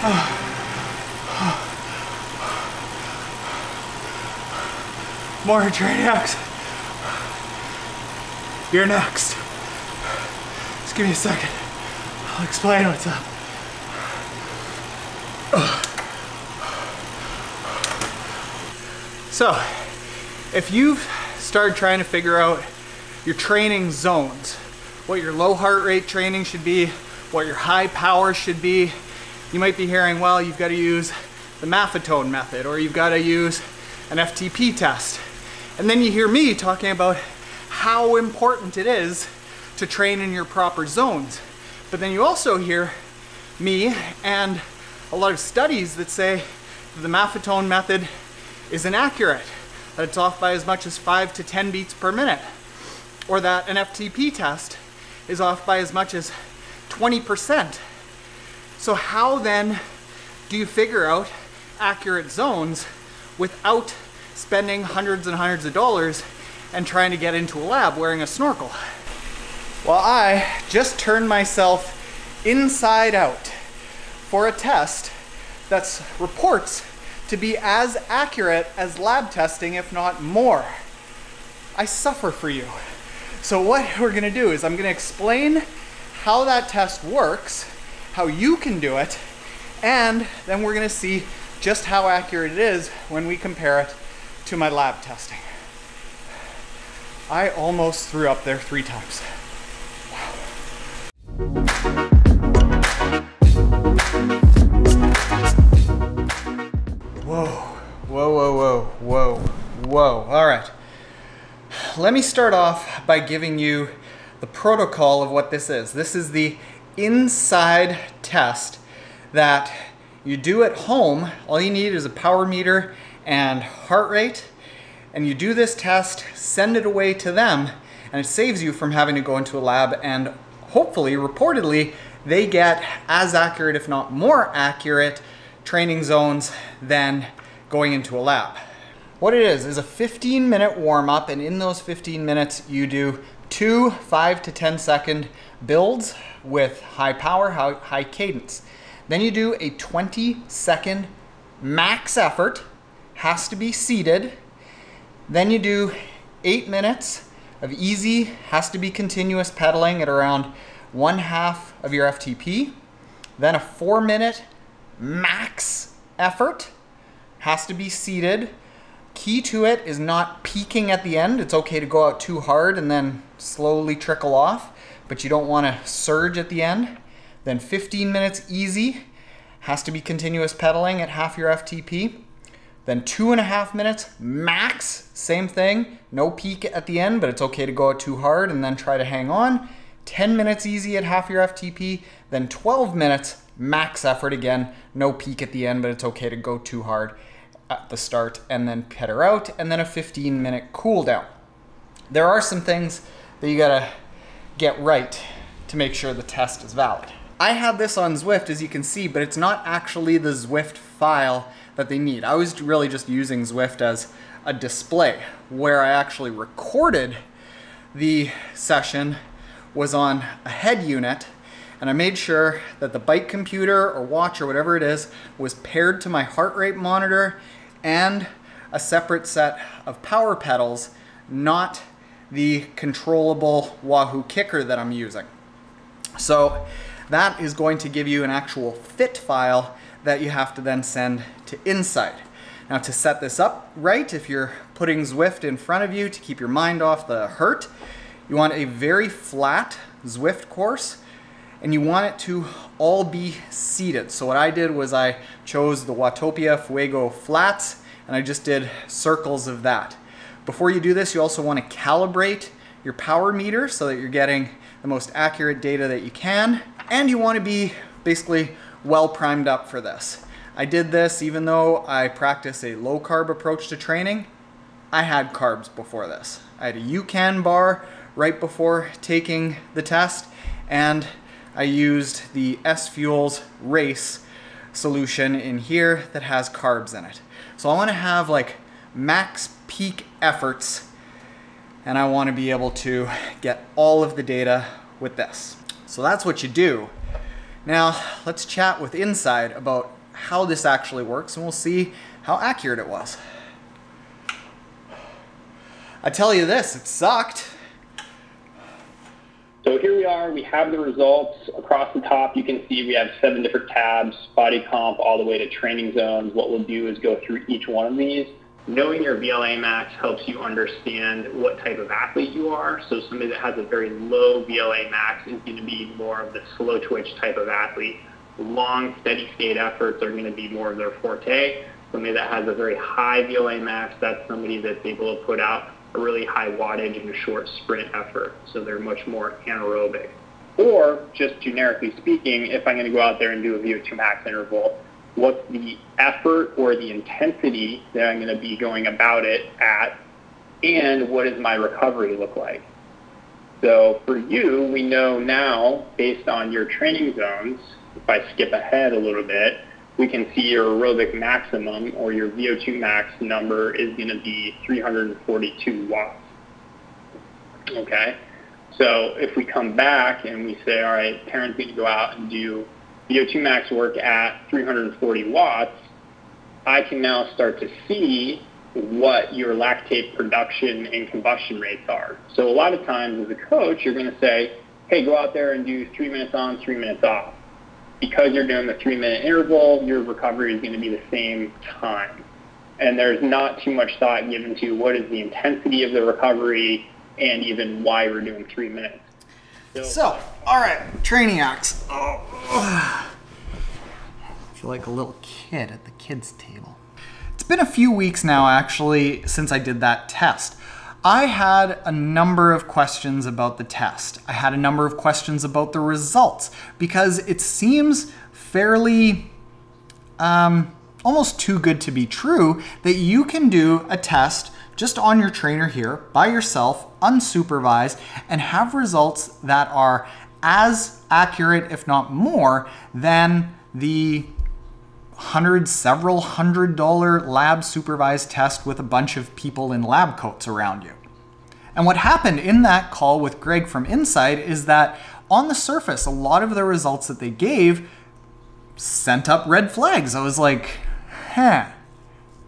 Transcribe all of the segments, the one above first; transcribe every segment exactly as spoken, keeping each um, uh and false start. More TeamTrainiacs. You're next. Just give me a second. I'll explain what's up. So, if you've started trying to figure out your training zones, what your low heart rate training should be, what your high power should be, you might be hearing, well, you've got to use the Maffetone method, or you've got to use an F T P test. And then you hear me talking about how important it is to train in your proper zones. But then you also hear me and a lot of studies that say that the Maffetone method is inaccurate, that it's off by as much as five to ten beats per minute, or that an F T P test is off by as much as twenty percent. So how then do you figure out accurate zones without spending hundreds and hundreds of dollars and trying to get into a lab wearing a snorkel? Well, I just turned myself inside out for a test that reports to be as accurate as lab testing, if not more. I suffer for you. So what we're gonna do is I'm gonna explain how that test works, how you can do it, and then we're gonna see just how accurate it is when we compare it to my lab testing. I almost threw up there three times. Wow. Whoa, whoa, whoa, whoa, whoa, whoa. All right. Let me start off by giving you the protocol of what this is. This is the INSCYD test that you do at home. All you need is a power meter and heart rate, and you do this test, send it away to them, and it saves you from having to go into a lab, and hopefully, reportedly, they get as accurate, if not more accurate, training zones than going into a lab. What it is is a fifteen minute warm-up, and in those fifteen minutes you do two five to ten second builds with high power, high cadence. Then you do a twenty second max effort, has to be seated. Then you do eight minutes of easy, has to be continuous pedaling at around one half of your F T P. Then a four minute max effort, has to be seated. Key to it is not peaking at the end. It's okay to go out too hard and then slowly trickle off, but you don't want to surge at the end. Then fifteen minutes easy, has to be continuous pedaling at half your F T P. Then two and a half minutes max, same thing, no peak at the end, but it's okay to go out too hard and then try to hang on. ten minutes easy at half your F T P, then twelve minutes max effort again, no peak at the end, but it's okay to go too hard at the start and then peter out, and then a fifteen minute cool down. There are some things that you gotta get right to make sure the test is valid. I have this on Zwift, as you can see, but it's not actually the Zwift file that they need. I was really just using Zwift as a display. Where I actually recorded the session was on a head unit, and I made sure that the bike computer or watch or whatever it is was paired to my heart rate monitor and a separate set of power pedals, not the controllable Wahoo kicker that I'm using. So that is going to give you an actual fit file that you have to then send to INSCYD. Now, to set this up right, if you're putting Zwift in front of you to keep your mind off the hurt, you want a very flat Zwift course, and you want it to all be seated. So what I did was I chose the Watopia Fuego flats, and I just did circles of that. Before you do this, you also want to calibrate your power meter so that you're getting the most accurate data that you can. And you want to be basically well primed up for this. I did this even though I practice a low carb approach to training. I had carbs before this. I had a UCAN bar right before taking the test, and I used the S-Fuels race solution in here that has carbs in it. So I want to have like max peak efforts, and I want to be able to get all of the data with this. So that's what you do. Now, let's chat with INSCYD about how this actually works, and we'll see how accurate it was. I tell you this, it sucked. So here we are, we have the results. Across the top, you can see we have seven different tabs, body comp, all the way to training zones. What we'll do is go through each one of these. Knowing your V L A max helps you understand what type of athlete you are. So somebody that has a very low V L A max is going to be more of the slow twitch type of athlete. Long, steady state efforts are going to be more of their forte. Somebody that has a very high V L A max, that's somebody that's able to put out a really high wattage and a short sprint effort, so they're much more anaerobic. Or, just generically speaking, if I'm going to go out there and do a V O two max interval, what's the effort or the intensity that I'm going to be going about it at, and what does my recovery look like? So for you, we know now, based on your training zones, if I skip ahead a little bit, we can see your aerobic maximum or your V O two max number is going to be three hundred forty-two watts. Okay, so if we come back and we say, all right, Karen's going to go out and do V O two max work at three hundred forty watts, I can now start to see what your lactate production and combustion rates are. So a lot of times as a coach, you're going to say, hey, go out there and do three minutes on, three minutes off. Because you're doing the three-minute interval, your recovery is going to be the same time. And there's not too much thought given to what is the intensity of the recovery and even why we're doing three minutes. So, so all right, Trainiacs. Oh, I feel like a little kid at the kids' table. It's been a few weeks now, actually, since I did that test. I had a number of questions about the test. I had a number of questions about the results because it seems fairly um, almost too good to be true that you can do a test just on your trainer here by yourself, unsupervised, and have results that are as accurate, if not more, than the hundred, several hundred dollar lab supervised test with a bunch of people in lab coats around you. And what happened in that call with Greg from INSCYD is that on the surface, a lot of the results that they gave sent up red flags. I was like, huh,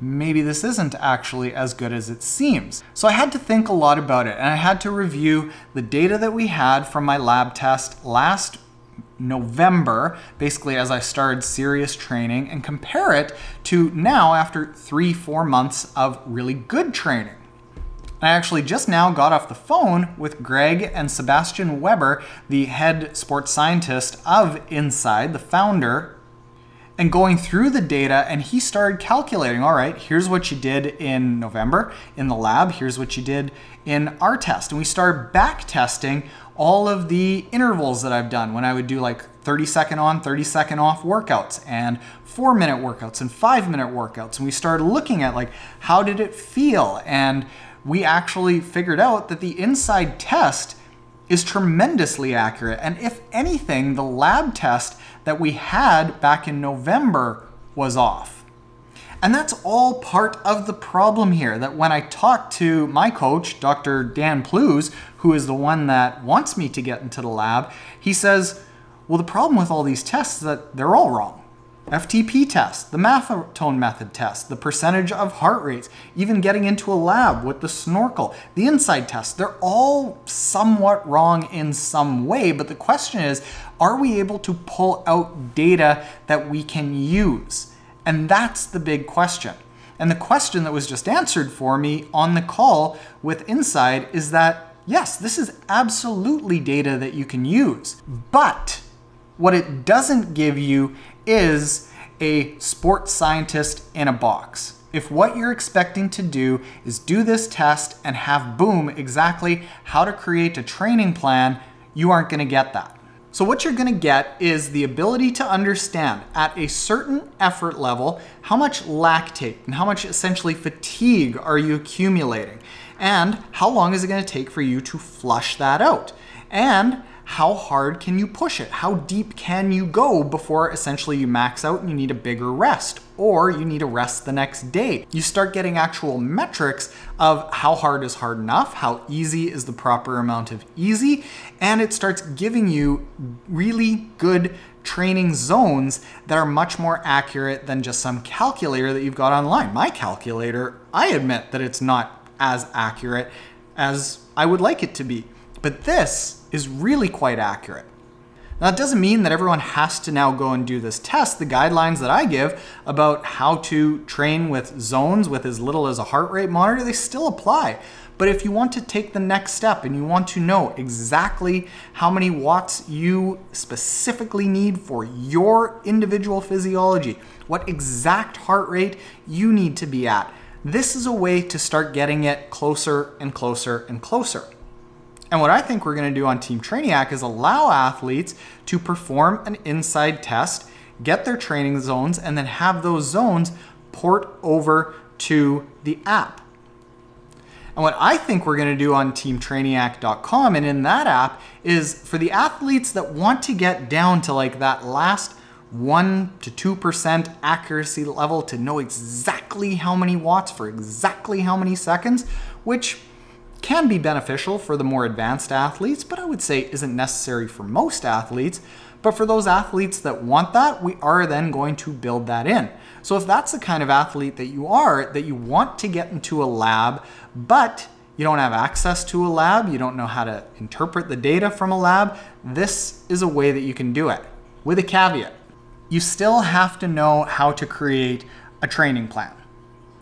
maybe this isn't actually as good as it seems. So I had to think a lot about it, and I had to review the data that we had from my lab test last November, basically as I started serious training, and compare it to now after three, four months of really good training. I actually just now got off the phone with Greg and Sebastian Weber, the head sports scientist of INSCYD, the founder, and going through the data, and he started calculating, all right, here's what you did in November in the lab, here's what you did in our test. And we started back testing all of the intervals that I've done when I would do like thirty second on, thirty second off workouts and four minute workouts and five minute workouts. And we started looking at like, how did it feel? And we actually figured out that the INSCYD test is tremendously accurate. And if anything, the lab test that we had back in November was off. And that's all part of the problem here, that when I talked to my coach, Doctor Dan Plews, who is the one that wants me to get into the lab, he says, well, the problem with all these tests is that they're all wrong. F T P test, the Maffetone method test, the percentage of heart rates, even getting into a lab with the snorkel, the INSCYD test, they're all somewhat wrong in some way. But the question is, are we able to pull out data that we can use? And that's the big question. And the question that was just answered for me on the call with INSCYD is that, yes, this is absolutely data that you can use, but what it doesn't give you is a sports scientist in a box. If what you're expecting to do is do this test and have, boom, exactly how to create a training plan, you aren't gonna get that. So what you're gonna get is the ability to understand at a certain effort level how much lactate and how much essentially fatigue are you accumulating, and how long is it gonna take for you to flush that out, and how hard can you push it? How deep can you go before essentially you max out and you need a bigger rest, or you need a rest the next day? You start getting actual metrics of how hard is hard enough, how easy is the proper amount of easy, and it starts giving you really good training zones that are much more accurate than just some calculator that you've got online. My calculator, I admit that it's not as accurate as I would like it to be, but this is really quite accurate. Now, it doesn't mean that everyone has to now go and do this test. The guidelines that I give about how to train with zones with as little as a heart rate monitor, they still apply. But if you want to take the next step and you want to know exactly how many watts you specifically need for your individual physiology, what exact heart rate you need to be at, this is a way to start getting it closer and closer and closer. And what I think we're gonna do on TeamTrainiac is allow athletes to perform an INSCYD test, get their training zones, and then have those zones port over to the app. And what I think we're gonna do on team trainiac dot com and in that app is for the athletes that want to get down to like that last one to two percent accuracy level to know exactly how many watts for exactly how many seconds, which can be beneficial for the more advanced athletes, but I would say isn't necessary for most athletes. But for those athletes that want that, we are then going to build that in. So if that's the kind of athlete that you are, that you want to get into a lab, but you don't have access to a lab, you don't know how to interpret the data from a lab, this is a way that you can do it. With a caveat, you still have to know how to create a training plan.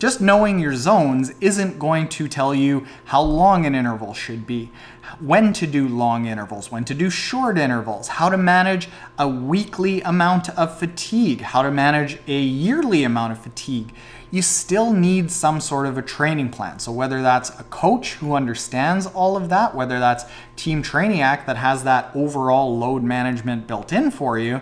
Just knowing your zones isn't going to tell you how long an interval should be, when to do long intervals, when to do short intervals, how to manage a weekly amount of fatigue, how to manage a yearly amount of fatigue. You still need some sort of a training plan. So whether that's a coach who understands all of that, whether that's TeamTrainiac that has that overall load management built in for you,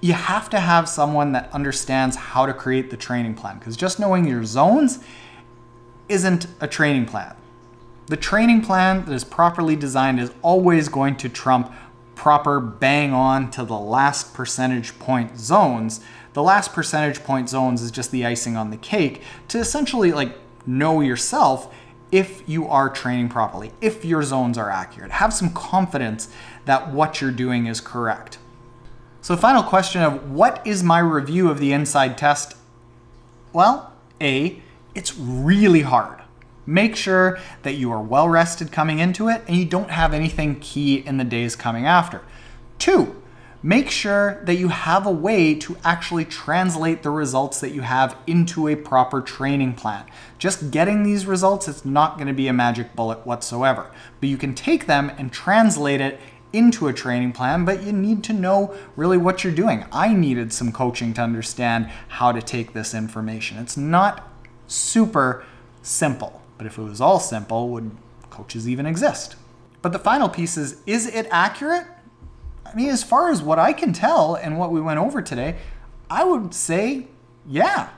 you have to have someone that understands how to create the training plan, because just knowing your zones isn't a training plan. The training plan that is properly designed is always going to trump proper bang on to the last percentage point zones. The last percentage point zones is just the icing on the cake to essentially like know yourself if you are training properly, if your zones are accurate. Have some confidence that what you're doing is correct. So final question of what is my review of the INSCYD test? Well, A, it's really hard. Make sure that you are well rested coming into it and you don't have anything key in the days coming after. Two, make sure that you have a way to actually translate the results that you have into a proper training plan. Just getting these results, it's not gonna be a magic bullet whatsoever, but you can take them and translate it into a training plan, but you need to know really what you're doing. I needed some coaching to understand how to take this information. It's not super simple, but if it was all simple, would coaches even exist? But the final piece is, is it accurate? I mean, as far as what I can tell and what we went over today, I would say, yeah,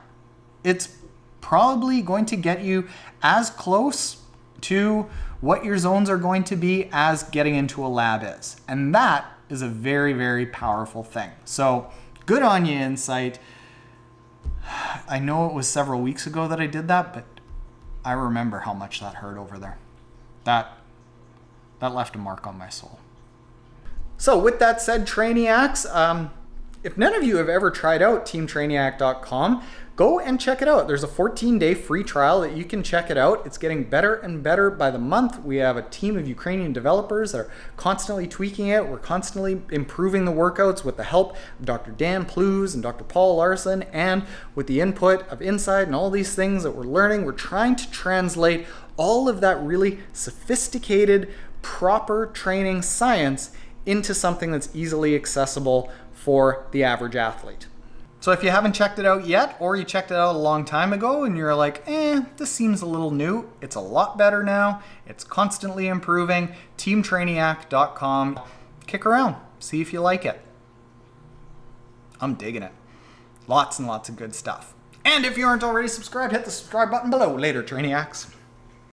it's probably going to get you as close to what your zones are going to be as getting into a lab is. And that is a very, very powerful thing. So good on you, INSCYD. I know it was several weeks ago that I did that, but I remember how much that hurt over there. That, that left a mark on my soul. So with that said, Trainiacs, um, if none of you have ever tried out team trainiac dot com, go and check it out. There's a fourteen day free trial that you can check it out. It's getting better and better by the month. We have a team of Ukrainian developers that are constantly tweaking it. We're constantly improving the workouts with the help of Doctor Dan Plews and Doctor Paul Larson, and with the input of INSCYD and all these things that we're learning. We're trying to translate all of that really sophisticated, proper training science into something that's easily accessible for the average athlete. So if you haven't checked it out yet, or you checked it out a long time ago and you're like, eh, this seems a little new, it's a lot better now, it's constantly improving, team trainiac dot com. Kick around, see if you like it. I'm digging it. Lots and lots of good stuff. And if you aren't already subscribed, hit the subscribe button below. Later, Trainiacs.